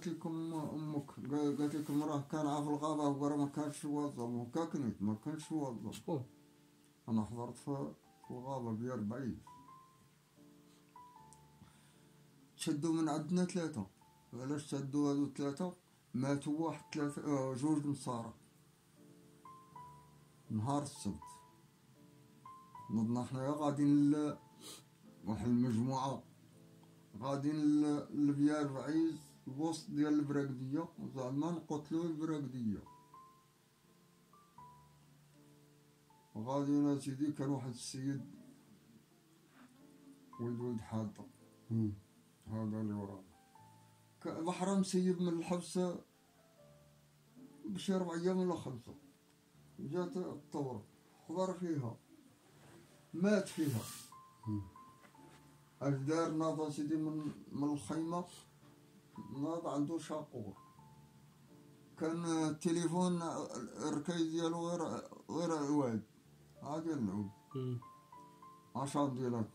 قالت لكم امك، قالت لكم راه كان في الغابه وراه ما كانش يوظف، وكاكنت ما كانش يوظف. انا حضرت في الغابه ديال بعيد، شدوا من عندنا ثلاثه. علاش شدوا هادو ثلاثه؟ ماتوا واحد ثلاثه جوج نصارى نهار السبت. نضنا حنايا غاديين واحد المجموعه غاديين لبيار بعيد الوسط ديال البراكديه، زعما نقتلو البراكديه. غاديين اسيدي، كان واحد السيد ولد حاطه هذا اللي وراه بحرا مسيب من الحبس بشي 4 أيام ولا 5. جات الثورة حضر فيها، مات فيها. أجدار ناض سيدي من الخيمة، ناض عنده شاقور. كان التليفون الركاي ديالو غير عواد، عادي العود عشان ديالات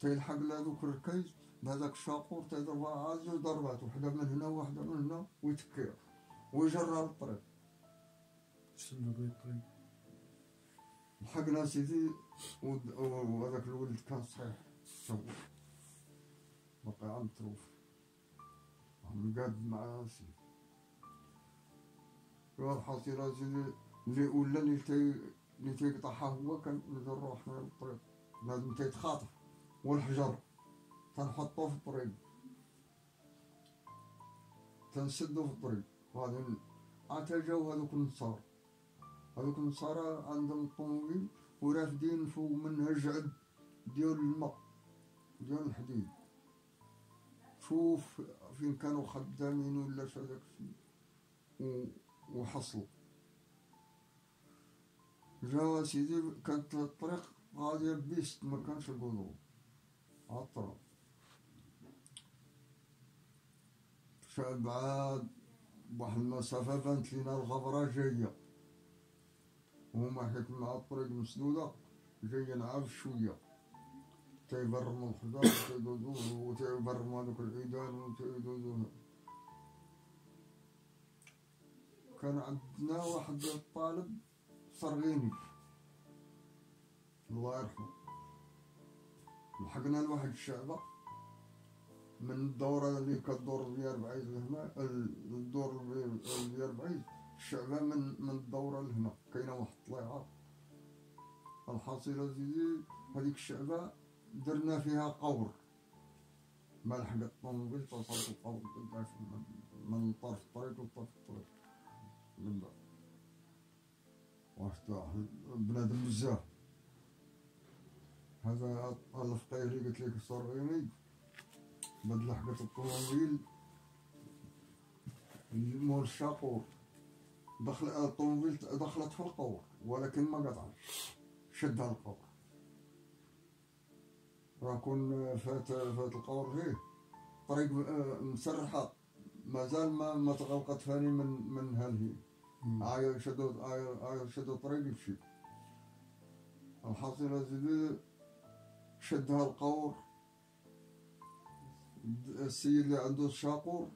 تيلحق لهذوك الركاي بهذاك الشاقور، تيضربها عازي وضربات وحدة من هنا وحدة من هنا ويتكيها ويجرها للطريق. شنو بغيت الطريق؟ لحقنا سيدي وهذاك الولد كان صحيح تصور باقي عم تروف مقاد مع راسي. الحصيلة سيدي اللي ولا اللي تيقطعها هو كان نديرو حنا للطريق، لازم تيتخاطف والحجر تنحطو في الطريق، تنسدو في الطريق. غادي عاد جاو هاذوك النصارى، هاذوك النصارى عندهم الطوموبيل ورافدين فوق منها جعد ديال الماء ديال الحديد. شوف فين كانوا خدامين ولا شو هذاك الشيء، وحصلوا. جاو سيدي كانت الطريق غادية بيست، ما كانش القدور عطرة شعب بعاد بواحد المسافة. بانت لينا الغبرة جاية وهما حيت مع الطريق مسدودة، جاية نعاف شوية تيبرمو الحجار وتيدوزوه وتيبرمو هادوك العيدان وتيدوزوه. كان عندنا واحد الطالب صرغيني الله يرحمه، لحقنا لواحد الشعبة من الدورة اللي كدور ديال بعيد لهنا، الدور ديال بعيد الشعبة من الدورة لهنا كاينة واحد الطليعة. الحصيلة زيدي هذيك الشعبة درنا فيها قور، ما لحقت الطوموبيل تصلت القور من طرف الطريق لطرف الطريق. بالله واحد بنادم بزاف هذا الفقير اللي قلت لك الصرغيني بدل حقة الطوموبيل مول الشاقور، دخل الطوموبيل دخلت في القور ولكن ما قطعش، شدها القور. راه كون فات القور فيه طريق مسرحة، مازال ما تغلقت فاني من هالهي عاير شدو طريق يمشي. الحصيلة زيدي شدها القور، السيد اللي عنده الشاقور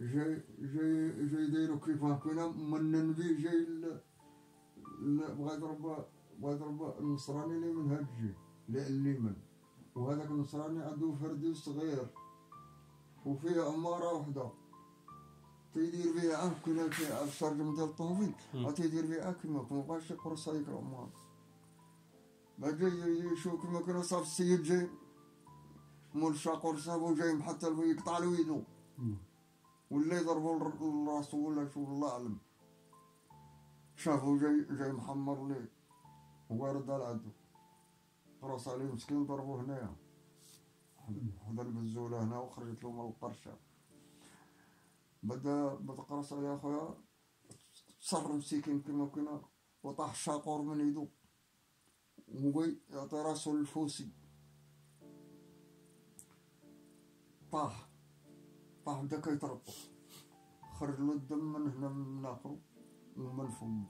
جاي دايرو كيفاه كنا من النبي جاي بغا يضرب النصراني اللي من هاد الجهة الليمن، وهذاك النصراني عنده فردي صغير وفيه عمارة وحدة تيدير بيها عام كنا كيعرف ديال الطوموبيل تيدير بيها كيما مابقاش يقرص هاديك العمارة. باجي يشوف كيما كنا صاف السيد جاي مول الشاقور صابو جاي حتى يقطع له يدو ولا يضربو لراسو ولا شو الله أعلم. شافو جاي محمر ليه وارد لعندو قرص عليه مسكين، ضربو هنايا حدا البزولة هنا وخرجت له من القرشة. بدا قرص عليه أخويا، تصر مسكين كيما كنا وطاح الشاقور من يدو وهو يعطي راسو للفوسي. طاح بدا كيتربط، خرج له الدم من هنا من ناقرو ومن فمو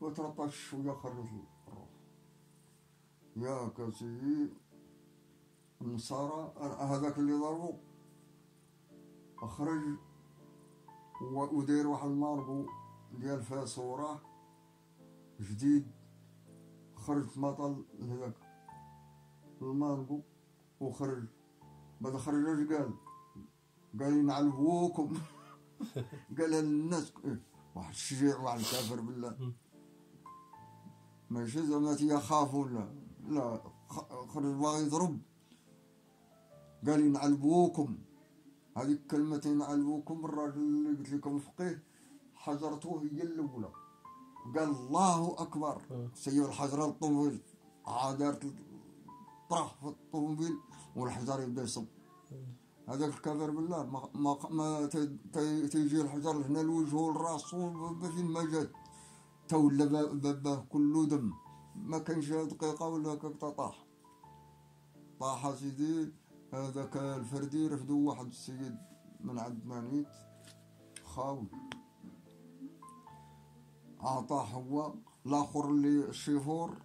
وترطش شويه خرج الروح. ياك اسيدي النصارى هذاك اللي ضربو أخرج ودير واحد الماربو ديال فيها صورة جديد، خرجت مطل هذاك الماربو وخرج، بعد خرج قال ينعل بوكم قال الناس واحد الشجيع واحد الكافر بالله، ماشي زعما تيخافوا لا خرج باغي يضرب، قال ينعل بوكم. هذيك الكلمة ينعل بوكم الراجل اللي قلت لكم فقيه حجرته هي الاولى، قال الله اكبر سيب الحجر للطوموبيل، عادرت طرح في الطوموبيل والحجر يبدا يصب. هذاك الكافر بالله ما تيجي الحجر هنا لوجهه لراسو فين ما جات تولى باباه كله دم، ما كانش دقيقه ولا كتا طاح سيدي. هذاك الفردي رفدو واحد السيد من عند مانيت خاوي، عطاه هو لاخر اللي الشيفور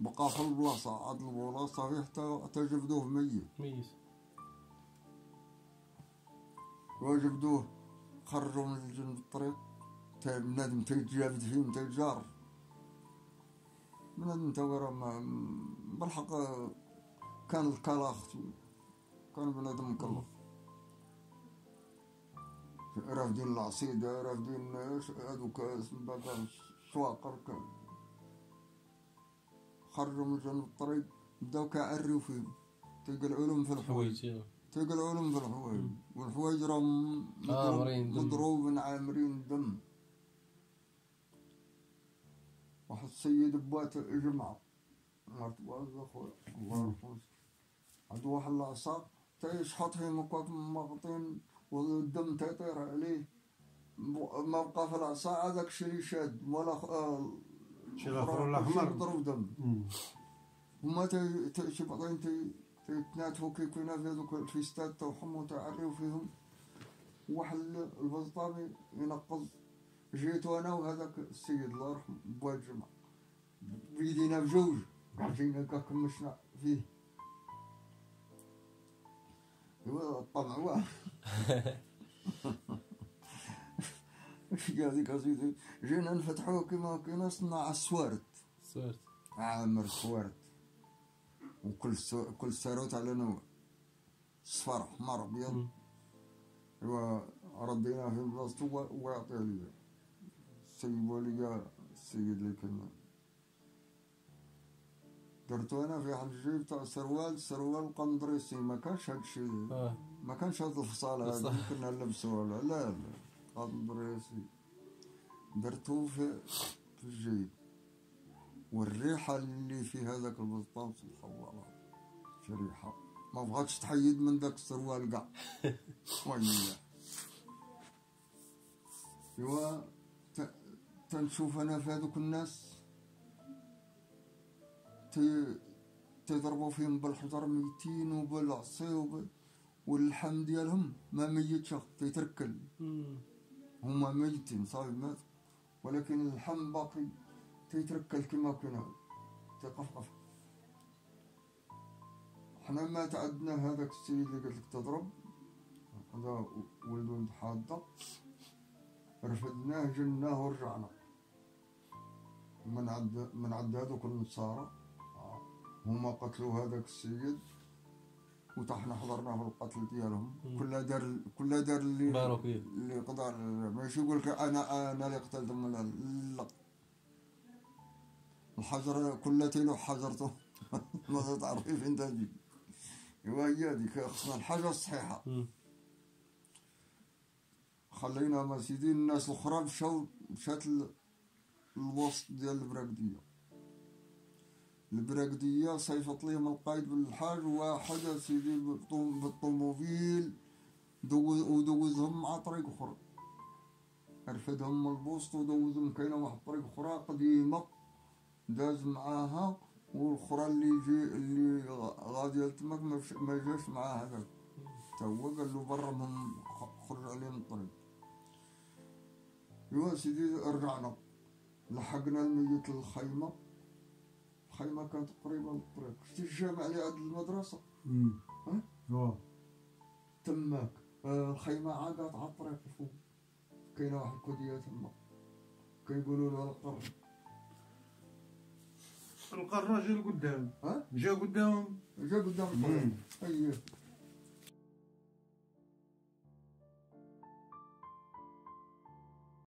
بقى في البلاصه عاد البلاصه حتى جبدوه ميت، وجبدوه خرجوا من جنب الطريق، تا بنادم تيجابد فيه نتا جار بنادم تا راه بالحق كان الكلاخ، كان بنادم مكلخ رافدين العصيدة رافدين هادوك السواقر، خرجوا من جنب الطريق بداو كيعريو فيهم تيقلعو لهم في الحوايج والحوايج راهم مضروب عامرين الدم. واحد السيد بات جمعة مرت واز اخويا الله يرحمه، عندو واحد العصا تيشحط فيهم هكاك مغطين والدم تيطير عليه، ما بقى في العصا هذاك الشي اللي شاد ولا شي غفر ولا حمر ضرب دم، هما شي بعضين تيتناتفو كيكوينا في هذوك الفيستات توحم وتعريو فيهم. واحد البزطامي ينقض جيتو انا وهذاك السيد الله يرحمه بوا الجمعة بيدينا بجوج جينا هكا كمشنا فيه، ايوا الطمع واه هذيك اسيدي جينا نفتحوه كيما كاين صناع السوارت عامر سوارت، وكل ساروت على نوع صفر احمر ابيض، ايوا رديناه في بلاصتو ويعطيه ليا سيبو ليا السيد اللي كان درتو انا في واحد الجيب تاع سروال القندريسي، ما كانش هادشي ما كانش هاد الفصال هادي كنا نلبسوها لا قندريسي، درتو في الجيب والريحه اللي في هذاك البسطام سبحان الله شي ريحه ما بغاتش تحيد من داك السروال كاع ويلي. ايوا تنشوف انا في هذوك الناس تضربوا فيهم بالحجر ميتين وبالعصي واللحم ديالهم ما ميتش تيتركل، هما ميتين صافي مات ولكن اللحم باقي تيتركل كما كنا تقفقف. حنا ما تعدنا هذاك السيد اللي قلت لك تضرب هذا ولد ولد حاضة، رفدناه جناه ورجعنا من عند هذوك النصارى هما قتلوا هذاك السيد وطحنا حضرنا في القتل ديالهم، كل دار اللي قدر، ماشي يقول لك انا اللي قتلت لا الحجر كل تيلو حجرته ما تعرفي فين تجي. ايوا هي هذيك خصنا الحاجه الصحيحه، خلينا ما سيدي الناس الاخرى مشات الوسط ديال البراكدية صيفط ليهم القايد بالحاج واحد سيدي بالطوموبيل ودوزهم مع طريق اخرى، رفدهم من البوسط ودوزهم كاينه واحد الطريق اخرى قديمه داز معاها، والاخرى اللي غادي تماك ما جاش معاها هذاك تا هو قال له برهم خرج عليهم الطريق. ايوا سيدي رجعنا لحقنا الميت للخيمه، الخيمه كانت قريبه للطريق شتي الجامع اللي عند المدرسه تماك الخيمة عادات على الطريق الفوق كاينة واحد الكودية تما كيقولوا لها القر. القر جا لقدام، جا قدام القر. أييه.